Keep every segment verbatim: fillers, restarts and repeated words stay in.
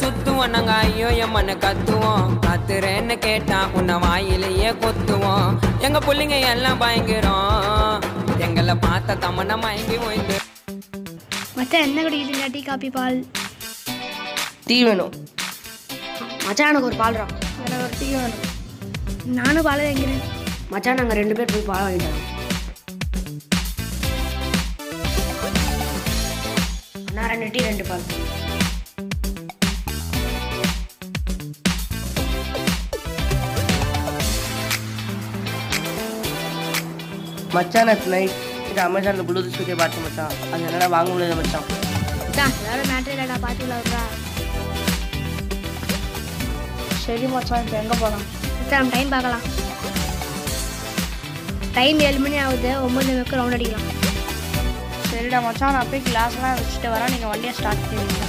சுத்துவோம் நாங்க ஐயோ எம்மன்னு கத்துவோம் கத்துறேன்னு கேட்டா உன்னை வாயிலேயே கொத்துவோம் எங்க பிள்ளைங்க எல்லாம் பயங்கிறோம் எங்களை பார்த்த தமனை மயங்கி போயிட்டு மச்சான் என்ன குடிக்கிட்டீங்க டீ காபி பால் டீ வேணும் மச்சான் எனக்கு ஒரு பால்ரா எனக்கு ஒரு டீ வேணும் நானும் பால் வாங்கிறேன் மச்சான் நாங்கள் ரெண்டு பேர் போய் பால் வாங்கிட்டோம் நான் ரெண்டு டீ ரெண்டு பால் மச்சான் நேற்று நைட் இது அமேசானில் ப்ளூடூத் ஸ்பீக்கர் பார்த்து மச்சான் அது என்னடா வாங்க முடியாது மச்சான் மச்சான் வேறு மேட்ரு இல்லைடா பார்த்து விளாட்றா சரி மச்சான் இப்போ எங்கே போகலாம் மச்சான் டைம் பார்க்கலாம் டைம் ஏழு மணி ஆகுது ஒம்பது மணிக்கு ரவுண்ட் அடிக்கலாம் சரிடா மச்சான் நான் போய் கிளாஸ்லாம் வச்சுட்டு வரேன் நீங்கள் வண்டியாக ஸ்டார்ட் பண்ணுவீங்க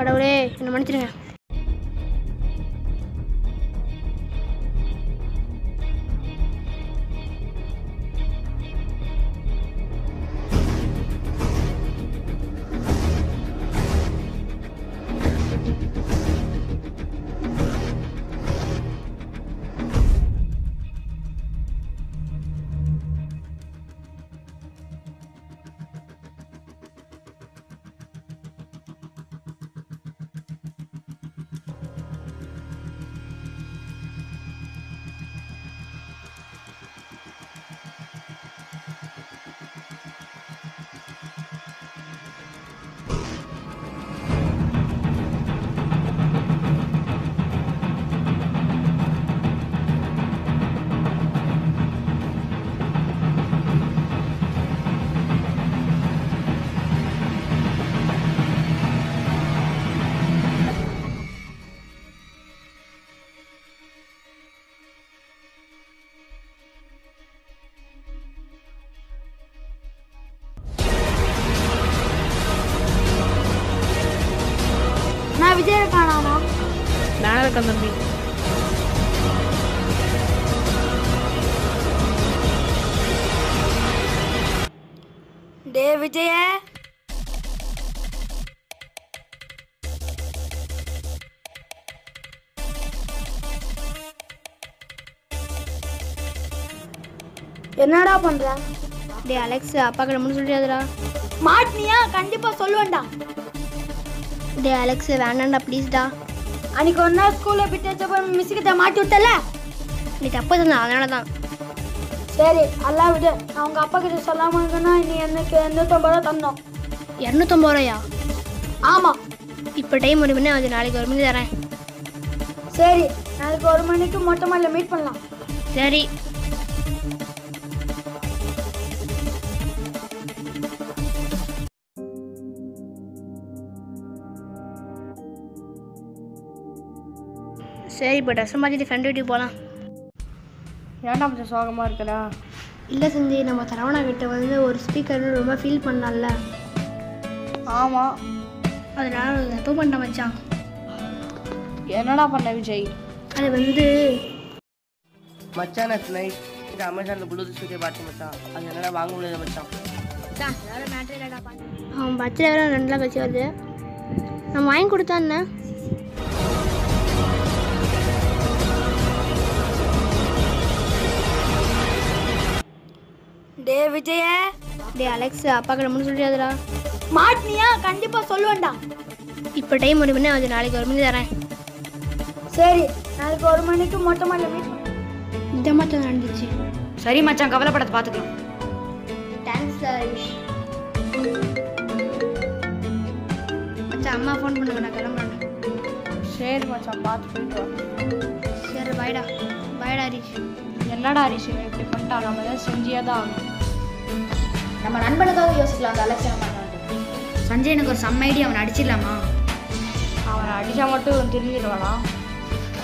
கடவுளே என்ன மன்னிச்சிருங்க தம்பி டே விஜய என்னடா பண்ற டே அலெக்ஸ் அப்பா கிட்ட முன்னு சொல்லியாதுடா மாட்னியா கண்டிப்பா சொல்லுவேன்டா டே அலெக்ஸ் வேண்டாம்டா ப்ளீஸ்டா அன்னைக்கு ஒன்னா ஸ்கூல்ல விட்டப்ப மிஸ்கிட்ட மாட்டி விட்டல நீ தப்பு சொன்ன அதனால தான் சரி எல்லாம் விடு நான் உங்க அப்பா கிட்ட சொல்லாம இருந்தேன்னா நீ எனக்கு இரநூத்தம்பது ரூபா தந்தோம் இரநூத்தம்பது ரூபாயா ஆமா இப்போ டைம் ஒரு மணி அது நாளைக்கு ஒரு மணி தரேன் சரி நாளைக்கு ஒரு மணிக்கு மொட்டை மாடியில் மீட் பண்ணலாம் சரி சரி இப்போ ட்ரெஸ் மாதிரி ஃப்ரெண்ட் வீட்டுக்கு போகலாம் ஏன்டா கொஞ்சம் சோகமாக இருக்குடா இல்லை செஞ்சு நம்ம சரவணா கிட்ட வந்து ஒரு ஸ்பீக்கர் ரொம்ப ஃபீல் பண்ணல ஆமாம் அதனால தப்பு பண்ண வச்சான் என்னடா பண்ண விஜய் அது வந்து மச்சான் நேத்து நைட் அமேசான்ல ப்ளூடூத் ஸ்பீக்கர் பார்த்து மச்சான் அது என்னடா வாங்க முடியல மச்சான். மச்சான் வேற மேட்டர் இல்லடா பாரு. அவன் பட்ஜெட் வேற ரெண்டு லட்சம் கழிச்சு வருது. நான் வாங்கி கொடுத்தானே. டே விஜய டே அலெக்ஸ் அப்பா கிட்ட முன்னு சொல்லியாதடா. மாட்னியா கண்டிப்பா சொல்லுவேன்டா. இப்போ டைம் ஒரு மணி ஆகுது, நாளைக்கு ஒரு மணி தரேன். சரி நாளைக்கு ஒரு மணிக்கு மொட்டை மாடியில மீட் பண்ணு. இந்த மச்சான் நடந்துச்சு. சரி மச்சான் கவலைப்படாத பாத்துக்கலாம். தேங்க்ஸ் ஹரிஷ். மச்சான் அம்மா ஃபோன் பண்ணுங்க நான் கிளம்பறேன். சரி மச்சான் பாத்து போயிட்டு வா. சரி பைடா பைடா ஹரிஷ். என்னடா ஹரிஷ் இப்படி பண்ணிட்டா நாம ஏதாவது செஞ்சியே தான் ஆகணும். நம்ம நண்பனுக்காக யோசிக்கலாம். அந்த அலட்சியம் பண்ணாத சஞ்சய். எனக்கு ஒரு செம்ம ஐடியா. அவனை அடிச்சிடலாமா? அவனை அடித்தா மட்டும் திரும்பிடுவானா?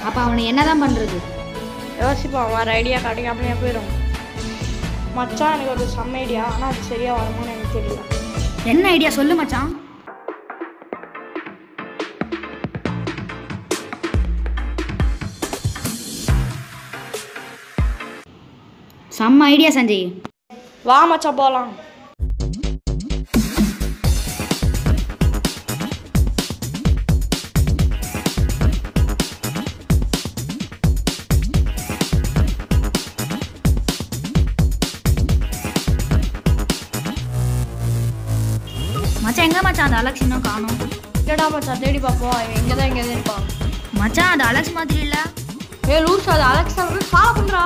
அப்போ அவனை என்ன தான் பண்ணுறது? யோசிப்பான். வேறு ஐடியா கிடைக்காம ஏன் போயிடும். மச்சான் எனக்கு ஒரு செம்ம ஐடியா, ஆனால் அது சரியாக வருமானு எனக்கு தெரியல. என்ன ஐடியா சொல்லு மச்சான். செம்ம ஐடியா சஞ்சய், வா மச்சான் போகலாம். மச்சான் எங்கே மச்சான் அந்த அலெக்ஸ் இன்னும் காணோம். இல்லடா மச்சான் தேடி பார்ப்போம். எங்கே தான் எங்கேதான் இருப்பான். மச்சான் அது அலெக்ஸ் மாதிரி இல்லை. ஏ லூஸ் அது அலெக்ஸ் தான் சாப்பிட்றா.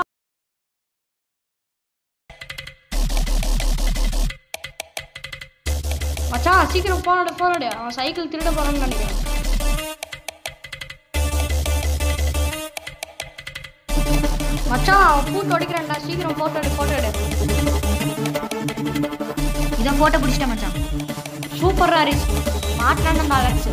மச்சான் சீக்கிரம் போனோட போனோட அவன் சைக்கிள் திருட போறான்னு நினைக்கிறேன். மச்சான் அவன் பூட்டு அடிக்கிறான்டா. சீக்கிரம் போட்டோ எடு போட்டோ எடு. இதான் போட்டோ பிடிச்சிட்டேன் மச்சான். சூப்பர் ஹரிஷ் மாட்டான் நம்ம அலெக்ஸ்.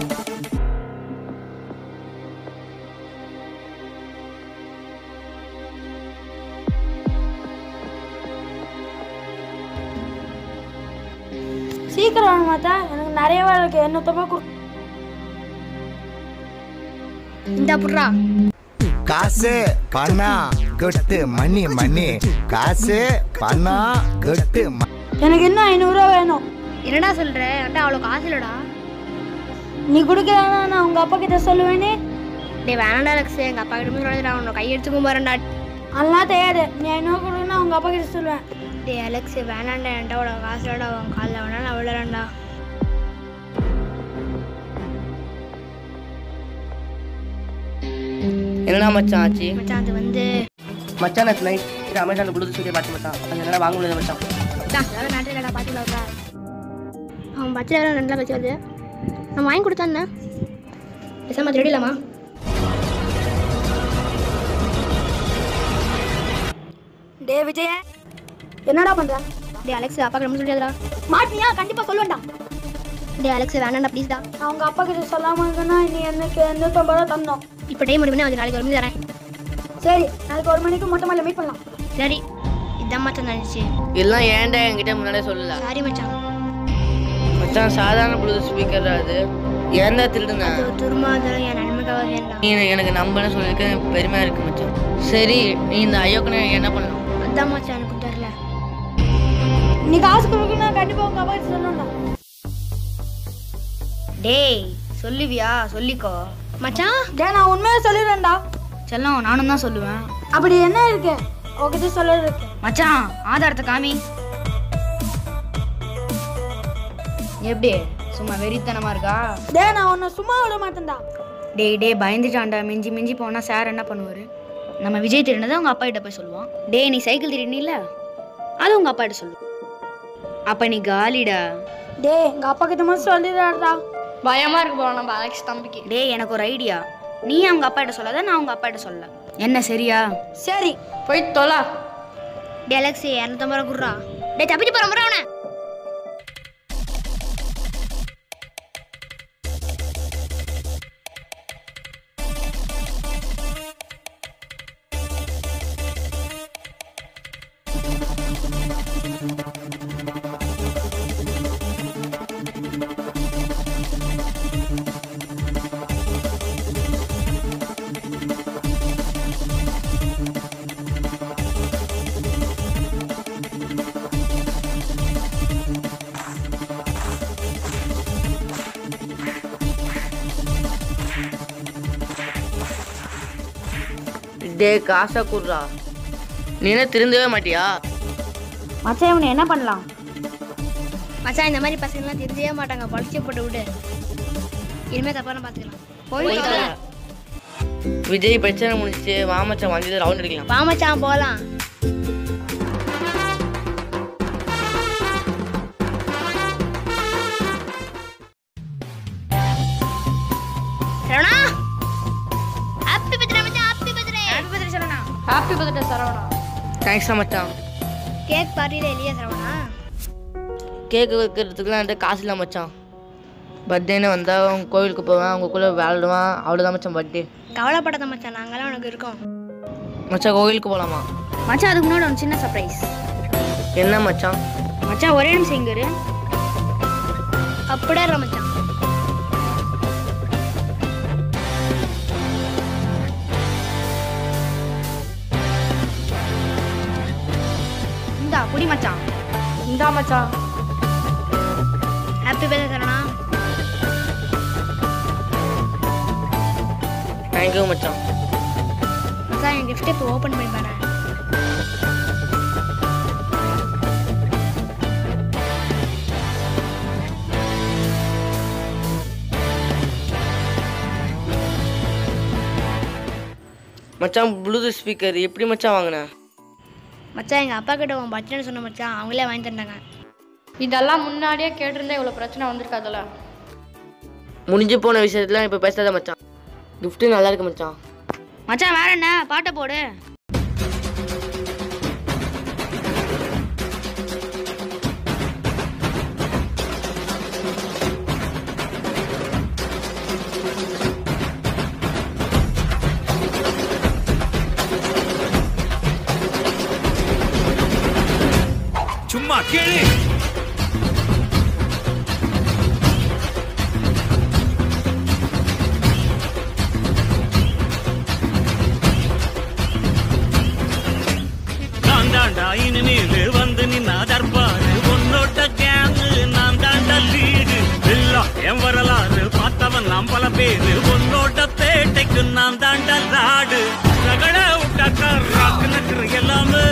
சீக்கிரம் மாத்தா எனக்கு நிறைய வேலை இருக்கு. என்னத்தமா இந்த புறா காசு பணா கட்டு மணி மணி காசு பணா கட்டு. எனக்கு இன்னும் ஐநூறு ரூபா வேணும். என்னடா சொல்றேன் அட்டா அவ்வளோ காசு இல்லடா. நீ கொடுக்கலன்னா நான் உங்க அப்பா கிட்ட சொல்லுவேனே. டே வேணாண்டா அலெக்ஸ் எங்க அப்பா கிட்ட போய் நான் உன்னை கையெடுத்து கும்பிட்றேன்டா. அதெல்லாம் தெரியாது. நீ ஐநூறு கொடுக்குன்னா உங்க அப்பா கிட்ட சொல்லுவேன். டே அலெக்ஸ் வேணாண்டா என்கிட்ட அவ்வளோ காசு இல்லடா. அவன் காலில் வேணாலும் அவ்வளோடா. என்னடா மச்சான் ஆச்சு? மச்சான் அது வந்து மச்சான் நேற்று நைட் அமேசான்ல ப்ளூடூத் ஸ்பீக்கர் பார்த்து மச்சான் அது என்னடா வாங்க முடியல மச்சான். மச்சான் வேற மேட்டர் இல்லடா பாத்துக்கலாம்டா. அவன் பட்ஜெட் வேற ரெண்டு லட்சம் கழிச்சு வருது. நான் வாங்கி கொடுத்தானே. பேசாம திருடிடலாமா? டே விஜய என்னடா பண்ற? டே அலெக்ஸ் அப்பா கிட்ட சொல்லியாதடா. மாட்டியா கண்டிப்பா சொல்லுவேன்டா. டே அலெக்ஸ் வேணாண்டா ப்ளீஸ்டா. நான் உங்க அப்பா கிட்ட சொல்லாமங்கன்னா நீ எனக்கு நூற்றம்பது ரூபா தரணும். இப்போ டைம் ஒரு மணி ஆகுது, நாளைக்கு ஒரு மணி தரேன். சரி நாளைக்கு ஒரு மணிக்கு மொட்டை மாடியில மீட் பண்ணலாம். சரி இதான் மச்சான் நினைச்சு. எல்லாம் ஏன்டா என்கிட்ட முன்னாடியே சொல்லல? சாரி மச்சான். மச்சான் சாதாரண ப்ளூடூத் ஸ்பீக்கர் அது ஏன்டா திருடுனா? அது துர்மாதம். என் நண்பனுக்காக வேண்டாம். நீ எனக்கு நம்பன்னு சொல்லிருக்க பெருமையாக இருக்கு மச்சான். சரி நீ இந்த ஐயோக்குன்னு என்ன பண்ணணும்? அதான் மச்சான் எனக்கு தெரியல. நீ காசு கொடுக்கணும்னா கண்டிப்பா உங்க அப்பா கிட்ட சொல்லணும்டா. டேய் சொல்லுவியா? சொல்லிக்கோ மச்சான். டே நான் உண்மையா சொல்லிடுறேன்டா. செல்லம் நானும் தான் சொல்லுவேன். அப்படி என்ன இருக்கு உங்ககிட்ட சொல்லுறது? மச்சான் ஆதாரத்தை காமி. எப்படி சும்மா வெறித்தனமா இருக்கா? டே நான் உன்னை சும்மா விட மாட்டேன்டா. டே டே பயந்துட்டான்டா. மிஞ்சி மிஞ்சி போனா சார் என்ன பண்ணுவாரு? நம்ம விஜய் திருடினதை உங்க அப்பா கிட்ட போய் சொல்லுவான். டே நீ சைக்கிள் திருடினில்ல அது உங்க அப்பா கிட்ட சொல்லு. அப்ப நீ காலிடா. டே எங்க அப்பா கிட்ட மட்டும் சொல்லிடுறாடா. பயமா இருக்கு போல நம்ம அலெக்ஸ் தம்பிக்கு. டே எனக்கு ஒரு ஐடியா. நீ அவங்க அப்பா கிட்ட சொல்லாத, நான் அவங்க அப்பா கிட்ட சொல்ல. என்ன சரியா? சரி போய் தொலா. டே அலெக்ஸ் இரநூத்தம்பது ரூபா குடுறா. டே தப்பிச்சு போற முறை அவனை. டே காசை குடுறா. நீனே திருந்தவே மாட்டியா? மச்சான் இவனை என்ன பண்ணலாம்? மச்சான் இந்த மாதிரி பசங்கள்லாம் திருந்தவே மாட்டாங்க, பழிச்சு போட்டு விடு. இனிமேல் தப்பான பார்த்துக்கலாம். விஜய் பிரச்சனை முடிச்சு வாமச்சான் வந்து ரவுண்ட் அடிக்கலாம். வாமச்சான் போகலாம். Happy birthday, Saravana. Thanks, Macha. Cake party le liya Saravana. Cake kudukradhukla anta kaas illa Macha. Birthday ne vandha avanga kovilukku povan, avanga kulla veladuvan, avladha Macha birthday. Kavala padada Macha, naangala unakku irukom. Macha kovilukku polama. Macha adukku munnadi on chinna surprise. Enna Macha? Macha ore nimisham inga iru. Appadara Macha. குடி மச்சான். இந்தா மச்சான். Happy birthday Sarana. Thank you மச்சான். மச்சான் இந்த gift இப்ப open பண்ணி பாறேன். மச்சான் ப்ளூடூத் ஸ்பீக்கர் எப்படி மச்சான் வாங்குன? மச்சான் எங்கள் அப்பா கிட்ட உன் பிரச்சனைன்னு சொன்ன மச்சான், அவங்களே வாங்கி தந்தாங்க. இதெல்லாம் முன்னாடியே கேட்டிருந்தா இவ்வளோ பிரச்சனை வந்திருக்காதுல்ல. முடிஞ்சு போன விஷயத்துலாம் இப்போ பேசாத மச்சான். கிஃப்ட்டு நல்லா இருக்கு மச்சான். மச்சான் வேற என்ன பாட்டை போடு. சும்மா கேளு. நான் தாண்டா இனி நீடு வந்து நின்னா தர்பாரு உன்னோட்ட கேங்கு, நான் தாண்டா லீடு இல்லா என் வரலாறு பார்த்தவன் நாம் பல பேரு உன்னோட்ட பேட்டைக்கு நான் தாண்டா லாடு ரகட விட்டாக்கா ராக்கு நக்கிற எல்லாமே.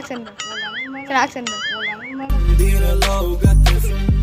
Action, action, action. Action.